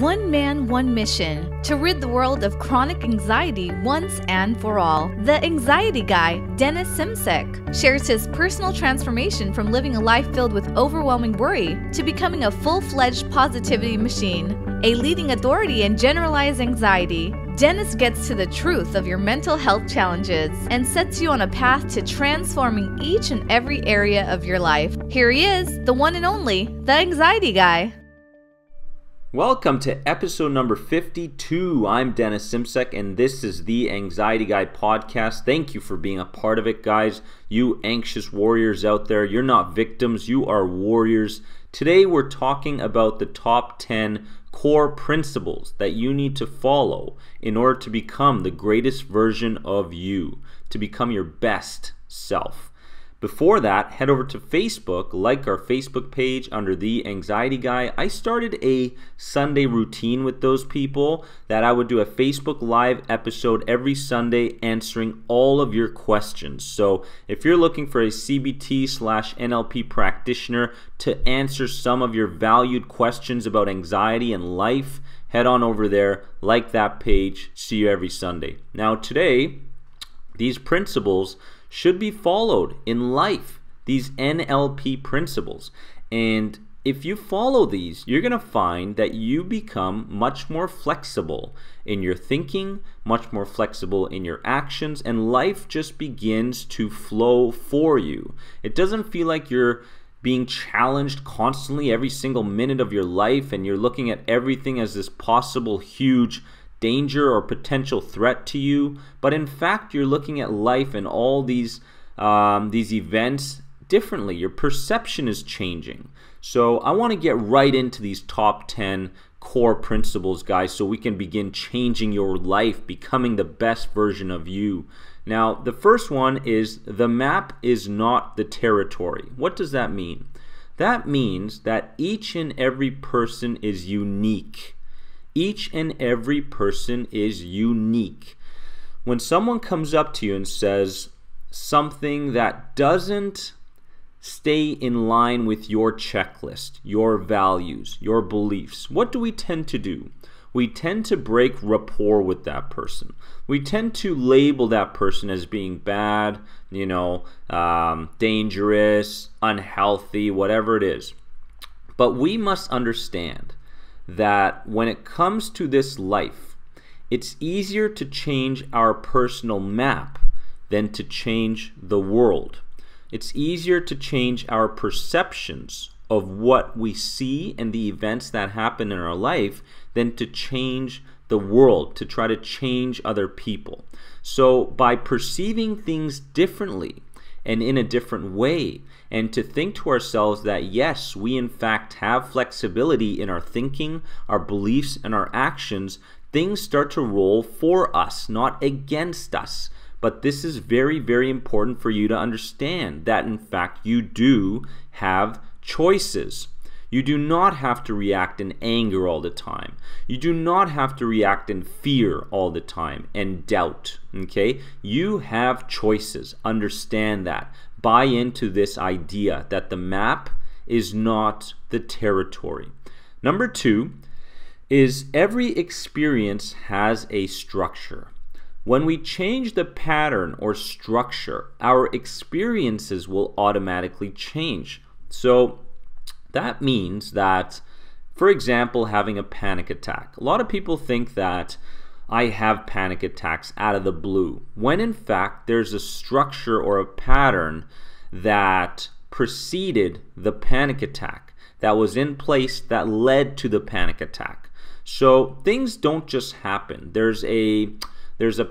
One man, one mission, to rid the world of chronic anxiety once and for all. The Anxiety Guy, Dennis Simsek, shares his personal transformation from living a life filled with overwhelming worry to becoming a full-fledged positivity machine, a leading authority in generalized anxiety. Dennis gets to the truth of your mental health challenges and sets you on a path to transforming each and every area of your life. Here he is, the one and only, The Anxiety Guy. Welcome to episode number 52. I'm Dennis Simsek, and this is the Anxiety Guy podcast. Thank you for being a part of it, guys. You anxious warriors out there, you're not victims, you are warriors. Today we're talking about the top 10 core principles that you need to follow in order to become the greatest version of you, to become your best self. Before that, head over to Facebook, like our Facebook page under The Anxiety Guy. I started a Sunday routine with those people that I would do a Facebook Live episode every Sunday answering all of your questions. So if you're looking for a CBT/NLP practitioner to answer some of your valued questions about anxiety and life, head on over there, like that page, see you every Sunday. Now today, these principles should be followed in life, these NLP principles. And if you follow these, you're going to find that you become much more flexible in your thinking, much more flexible in your actions, and life just begins to flow for you. It doesn't feel like you're being challenged constantly every single minute of your life and you're looking at everything as this possible huge danger or potential threat to you, but in fact you're looking at life and all these events differently. Your perception is changing. So I want to get right into these top 10 core principles, guys, so we can begin changing your life, becoming the best version of you. Now the first one is the map is not the territory. What does that mean? That means that each and every person is unique. Each and every person is unique. When someone comes up to you and says something that doesn't stay in line with your checklist, your values, your beliefs, what do we tend to do? We tend to break rapport with that person. We tend to label that person as being bad, dangerous, unhealthy, whatever it is. But we must understand that when it comes to this life, it's easier to change our personal map than to change the world. It's easier to change our perceptions of what we see and the events that happen in our life than to change the world, to try to change other people. So by perceiving things differently and in a different way, and to think to ourselves that yes, we in fact have flexibility in our thinking, our beliefs, and our actions, things start to roll for us, not against us. But this is very, very important for you to understand that in fact you do have choices. You do not have to react in anger all the time. You do not have to react in fear all the time and doubt, okay? You have choices. Understand that. Buy into this idea that the map is not the territory. Number two is every experience has a structure. When we change the pattern or structure, our experiences will automatically change. So that means that, for example, having a panic attack. A lot of people think that I have panic attacks out of the blue, when in fact there's a structure or a pattern that preceded the panic attack, that was in place that led to the panic attack. So things don't just happen. There's a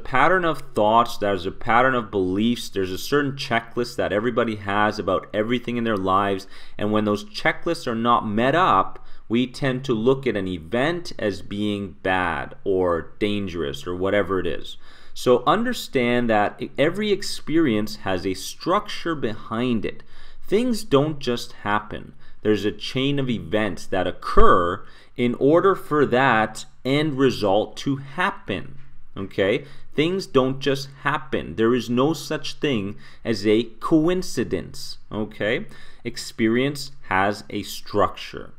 pattern of thoughts, there's a pattern of beliefs, there's a certain checklist that everybody has about everything in their lives, and when those checklists are not met up, we tend to look at an event as being bad or dangerous or whatever it is. So understand that every experience has a structure behind it. Things don't just happen. There's a chain of events that occur in order for that end result to happen. Okay? Things don't just happen. There is no such thing as a coincidence. Okay? Experience has a structure.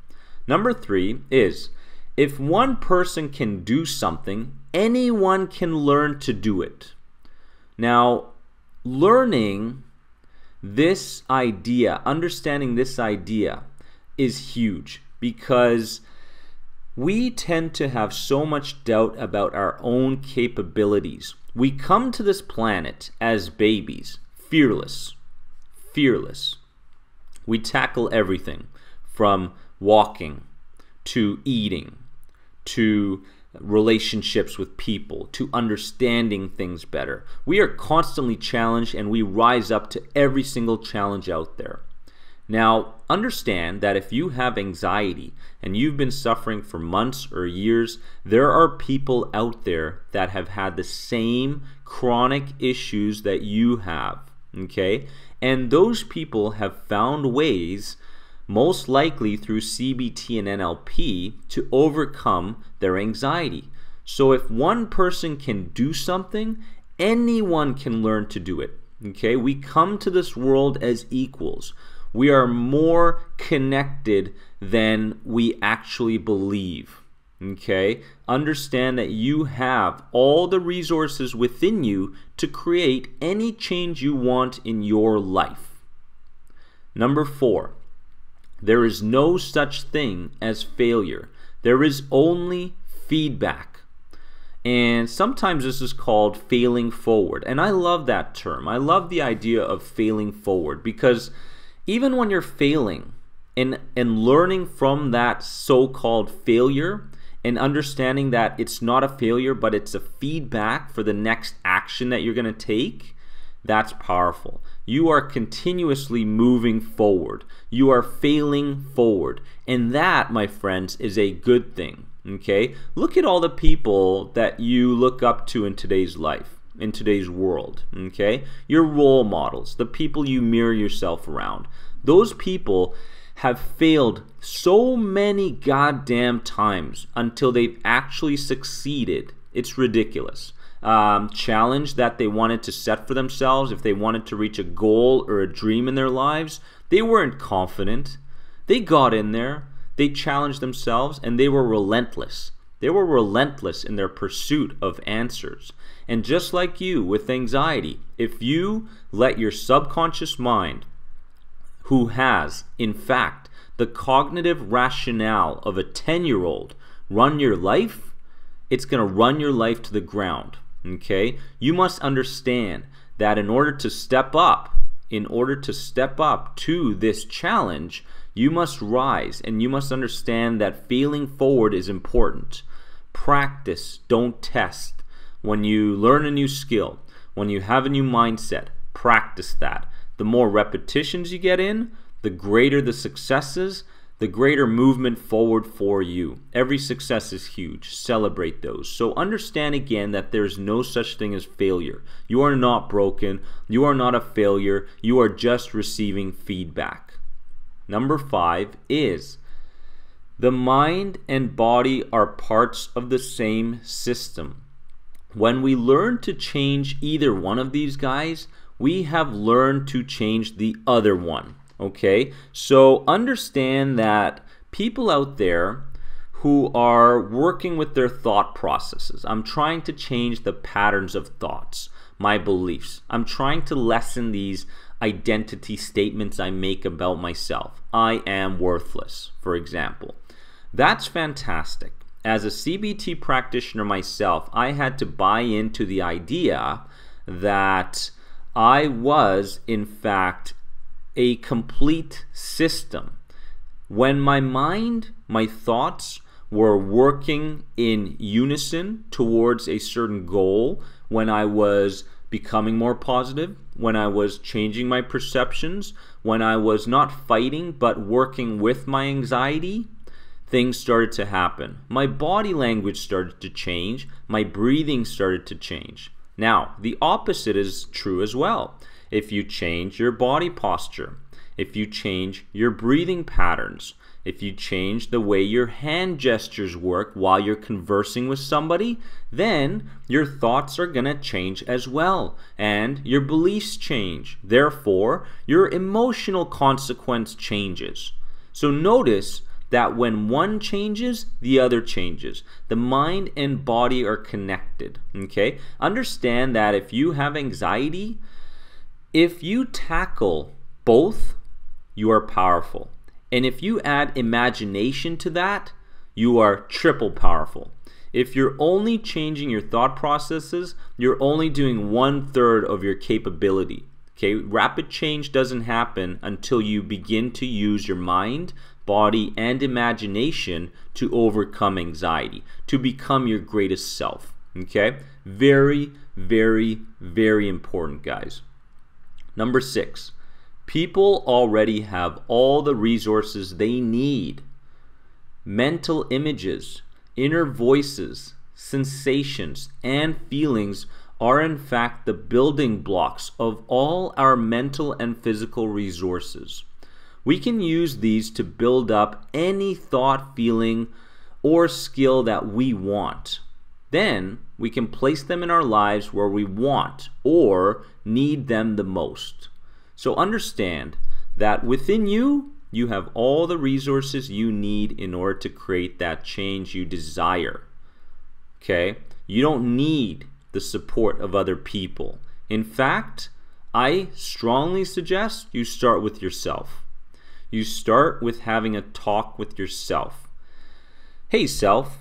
Number three is If one person can do something, anyone can learn to do it. Now, learning this idea, understanding this idea is huge, because we tend to have so much doubt about our own capabilities. We come to this planet as babies, fearless. We tackle everything from walking to eating to relationships with people to understanding things better. We are constantly challenged, and we rise up to every single challenge out there. Now, understand that if you have anxiety and you've been suffering for months or years, there are people out there that have had the same chronic issues that you have, okay? And those people have found ways, most likely through CBT and NLP, to overcome their anxiety. So if one person can do something, anyone can learn to do it, okay? We come to this world as equals. We are more connected than we actually believe, okay? Understand that you have all the resources within you to create any change you want in your life. Number 4, there is no such thing as failure. There is only feedback. And sometimes this is called failing forward. And I love that term. I love the idea of failing forward, because even when you're failing and learning from that so-called failure and understanding that it's not a failure, but it's a feedback for the next action that you're going to take, that's powerful. You are continuously moving forward. You are failing forward. And that, my friends, is a good thing, okay? Look at all the people that you look up to in today's life, in today's world, okay? Your role models, the people you mirror yourself around, those people have failed so many goddamn times until they've actually succeeded. It's ridiculous. Challenge that they wanted to set for themselves, if they wanted to reach a goal or a dream in their lives, they weren't confident. They got in there, they challenged themselves, and they were relentless. They were relentless in their pursuit of answers. And just like you with anxiety, if you let your subconscious mind, who has, in fact, the cognitive rationale of a 10-year-old, run your life, it's going to run your life to the ground, okay? You must understand that in order to step up to this challenge, you must rise, and you must understand that feeling forward is important. Practice, don't test. When you learn a new skill, when you have a new mindset, practice that. The more repetitions you get in, the greater the successes, the greater movement forward for you. Every success is huge. Celebrate those. So understand again that there's no such thing as failure. You are not broken. You are not a failure. You are just receiving feedback. Number 5 is the mind and body are parts of the same system. When we learn to change either one of these guys, we have learned to change the other one. Okay, so understand that people out there who are working with their thought processes, I'm trying to change the patterns of thoughts, my beliefs. I'm trying to lessen these identity statements I make about myself. I am worthless, for example. That's fantastic. As a CBT practitioner myself, I had to buy into the idea that I was, in fact, a complete system. When my mind, my thoughts were working in unison towards a certain goal, when I was becoming more positive, when I was changing my perceptions, when I was not fighting but working with my anxiety, things started to happen. My body language started to change. My breathing started to change. Now, the opposite is true as well. If you change your body posture, if you change your breathing patterns, if you change the way your hand gestures work while you're conversing with somebody, then your thoughts are going to change as well, and your beliefs change. Therefore, your emotional consequence changes. So notice that when one changes, the other changes. The mind and body are connected, okay? Understand that if you have anxiety, if you tackle both, you are powerful. And if you add imagination to that, you are triple powerful. If you're only changing your thought processes, you're only doing 1/3 of your capability. Okay, rapid change doesn't happen until you begin to use your mind, body, and imagination to overcome anxiety, to become your greatest self. Okay, very, very, very important, guys. Number 6, people already have all the resources they need. Mental images, inner voices, sensations, and feelings are in fact the building blocks of all our mental and physical resources. We can use these to build up any thought, feeling, or skill that we want. Then we can place them in our lives where we want or need them the most. So understand that within you, you have all the resources you need in order to create that change you desire. Okay? You don't need the support of other people. In fact, I strongly suggest you start with yourself. You start with having a talk with yourself. Hey self,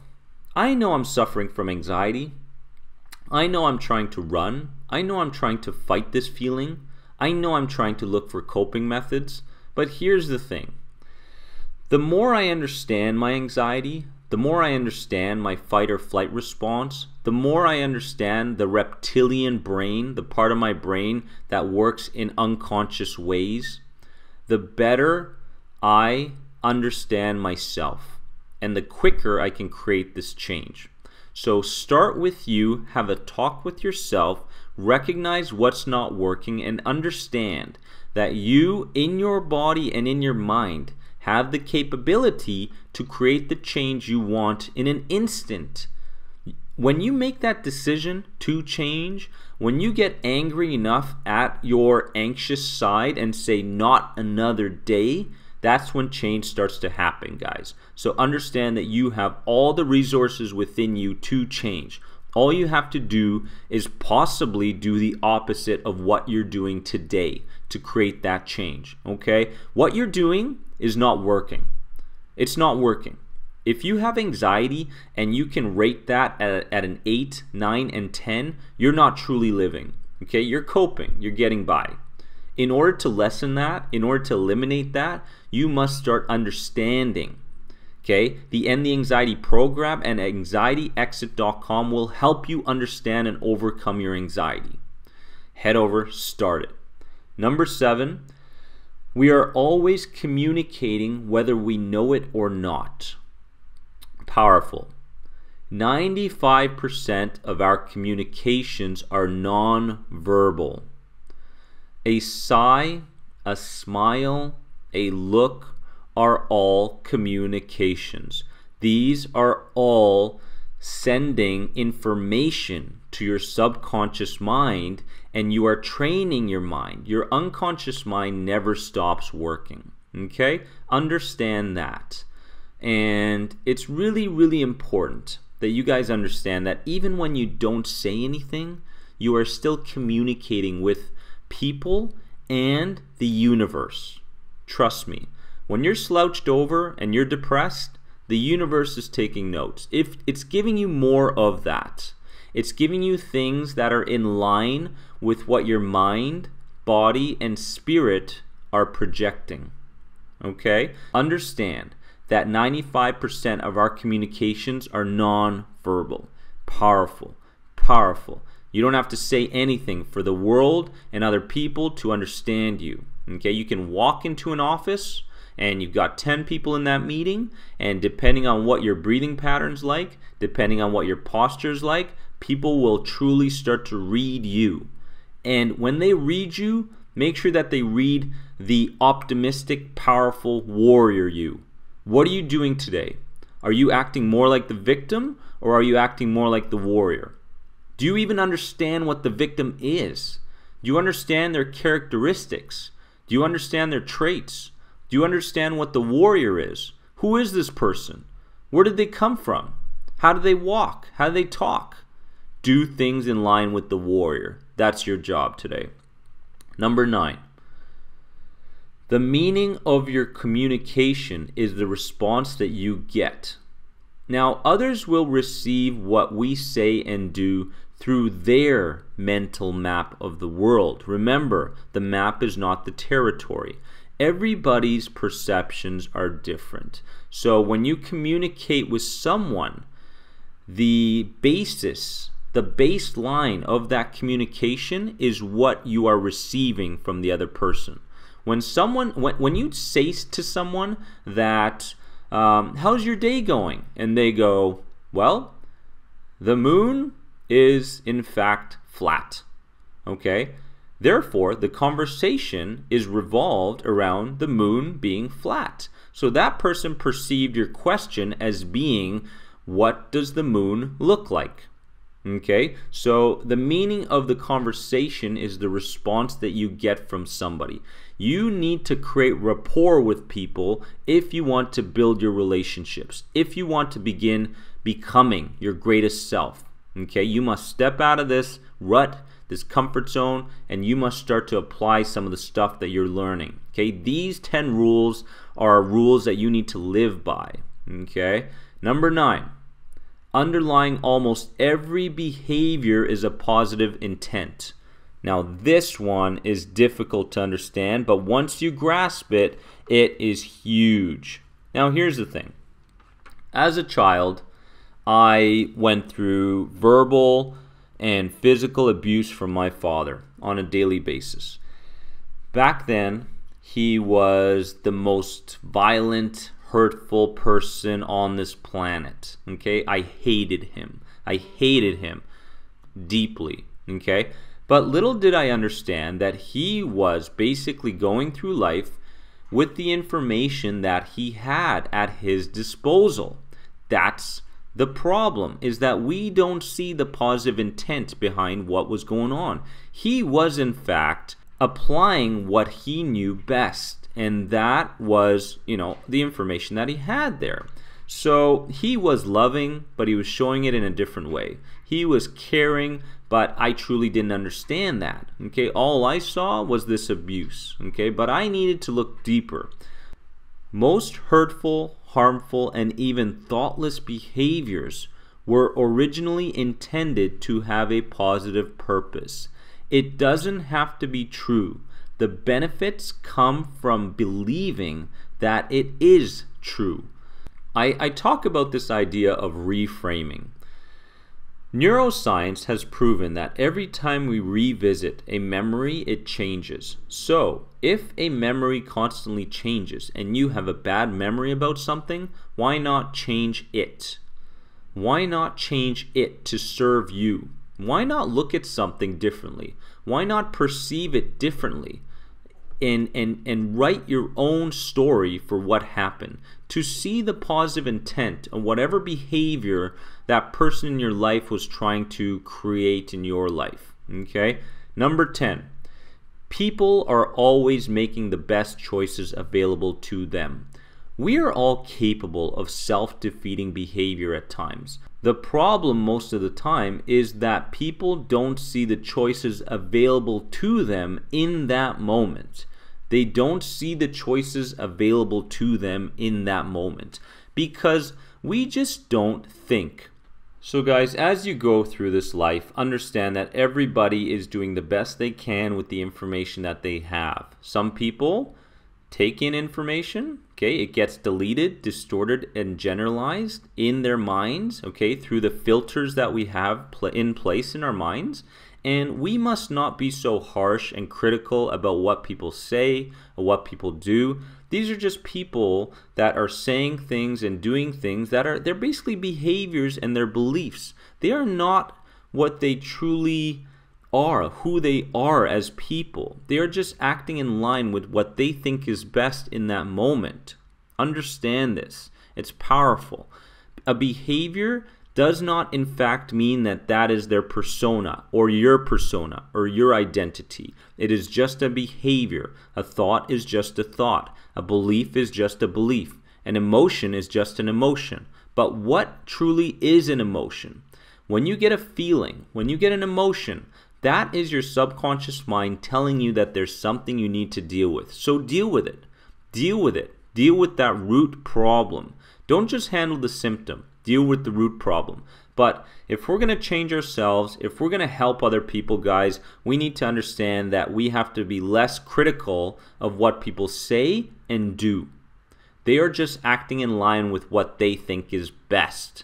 I know I'm suffering from anxiety. I know I'm trying to run. I know I'm trying to fight this feeling. I know I'm trying to look for coping methods. But here's the thing. The more I understand my anxiety, the more I understand my fight or flight response, the more I understand the reptilian brain, the part of my brain that works in unconscious ways, the better I understand myself and the quicker I can create this change. So start with you, have a talk with yourself, recognize what's not working, and understand that you, in your body and in your mind, have the capability to create the change you want in an instant. When you make that decision to change, when you get angry enough at your anxious side and say, not another day, that's when change starts to happen, guys. So understand that you have all the resources within you to change. All you have to do is possibly do the opposite of what you're doing today to create that change, okay? What you're doing is not working. It's not working. If you have anxiety and you can rate that at an 8, 9, and 10, you're not truly living, okay? You're coping. You're getting by. In order to lessen that, in order to eliminate that, you must start understanding. Okay, the End the Anxiety program and anxietyexit.com will help you understand and overcome your anxiety. Head over, start it. Number 7, we are always communicating whether we know it or not. Powerful. 95% of our communications are non-verbal. A sigh, a smile, a look, are all communications. These are all sending information to your subconscious mind, and you are training your mind. Your unconscious mind never stops working, okay? Understand that. And it's really, really important that you guys understand that even when you don't say anything, you are still communicating with people and the universe. Trust me. When you're slouched over and you're depressed, the universe is taking notes. If it's giving you more of that. It's giving you things that are in line with what your mind, body, and spirit are projecting. Okay? Understand that 95% of our communications are non-verbal. Powerful. Powerful. You don't have to say anything for the world and other people to understand you. Okay? You can walk into an office and you've got 10 people in that meeting, and depending on what your breathing pattern's like, depending on what your posture's like, people will truly start to read you. And when they read you, make sure that they read the optimistic, powerful warrior you. What are you doing today? Are you acting more like the victim, or are you acting more like the warrior? Do you even understand what the victim is? Do you understand their characteristics? Do you understand their traits? Do you understand what the warrior is? Who is this person? Where did they come from? How do they walk? How do they talk? Do things in line with the warrior. That's your job today. Number 9. The meaning of your communication is the response that you get. Now, others will receive what we say and do through their mental map of the world. Remember, the map is not the territory. Everybody's perceptions are different. So when you communicate with someone, the basis, the baseline of that communication is what you are receiving from the other person. When you say to someone that, how's your day going? And they go, well, the moon is in fact flat. Okay? Therefore, the conversation is revolved around the moon being flat. So that person perceived your question as being, what does the moon look like? Okay, so the meaning of the conversation is the response that you get from somebody. You need to create rapport with people if you want to build your relationships, if you want to begin becoming your greatest self. Okay, you must step out of this rut, this comfort zone, and you must start to apply some of the stuff that you're learning. Okay, these 10 rules are rules that you need to live by. Okay, number 9. Underlying almost every behavior is a positive intent. Now, this one is difficult to understand, but once you grasp it, it is huge. Now, here's the thing. As a child, I went through verbal and physical abuse from my father on a daily basis. Back then, he was the most violent, hurtful person on this planet. Okay, I hated him. I hated him deeply. Okay, but little did I understand that he was basically going through life with the information that he had at his disposal. That's the problem, is that we don't see the positive intent behind what was going on. He was in fact applying what he knew best. And that was, you know, the information that he had there. So he was loving, but he was showing it in a different way. He was caring, but I truly didn't understand that. Okay, all I saw was this abuse. Okay, but I needed to look deeper. Most hurtful, harmful, and even thoughtless behaviors were originally intended to have a positive purpose. It doesn't have to be true. The benefits come from believing that it is true. I talk about this idea of reframing. Neuroscience has proven that every time we revisit a memory, it changes. So, if a memory constantly changes and you have a bad memory about something, why not change it? Why not change it to serve you? Why not look at something differently? Why not perceive it differently? And write your own story for what happened. To see the positive intent of whatever behavior that person in your life was trying to create in your life. Okay? Number 10. People are always making the best choices available to them. We are all capable of self-defeating behavior at times. The problem most of the time is that people don't see the choices available to them in that moment. They don't see the choices available to them in that moment because we just don't think. So guys, as you go through this life, understand that everybody is doing the best they can with the information that they have. Some people take in information, okay, it gets deleted, distorted, and generalized in their minds, okay, through the filters that we have in place in our minds. And we must not be so harsh and critical about what people say or what people do. These are just people that are saying things and doing things that are, they're basically behaviors and their beliefs. They are not what they truly are, who they are as people. They are just acting in line with what they think is best in that moment. Understand this. It's powerful. A behavior does not in fact mean that that is their persona or your persona or your identity. It is just a behavior. A thought is just a thought. A belief is just a belief. An emotion is just an emotion. But what truly is an emotion? When you get a feeling, when you get an emotion, that is your subconscious mind telling you that there's something you need to deal with. So deal with it. Deal with it. Deal with that root problem. Don't just handle the symptom. Deal with the root problem. But if we're going to change ourselves, if we're going to help other people, guys, we need to understand that we have to be less critical of what people say and do. They are just acting in line with what they think is best.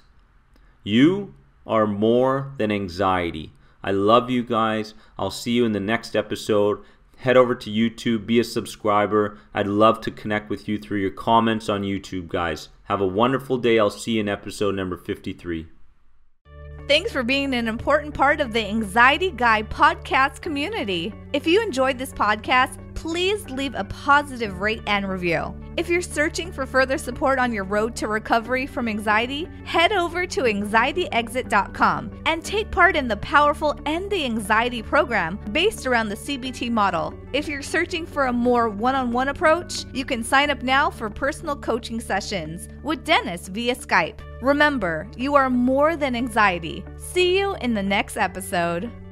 You are more than anxiety. I love you guys. I'll see you in the next episode. Head over to YouTube, be a subscriber. I'd love to connect with you through your comments on YouTube, guys. Have a wonderful day. I'll see you in episode number 53. Thanks for being an important part of the Anxiety Guy podcast community. If you enjoyed this podcast, please leave a positive rate and review. If you're searching for further support on your road to recovery from anxiety, head over to anxietyexit.com and take part in the powerful End the Anxiety program based around the CBT model. If you're searching for a more one-on-one approach, you can sign up now for personal coaching sessions with Dennis via Skype. Remember, you are more than anxiety. See you in the next episode.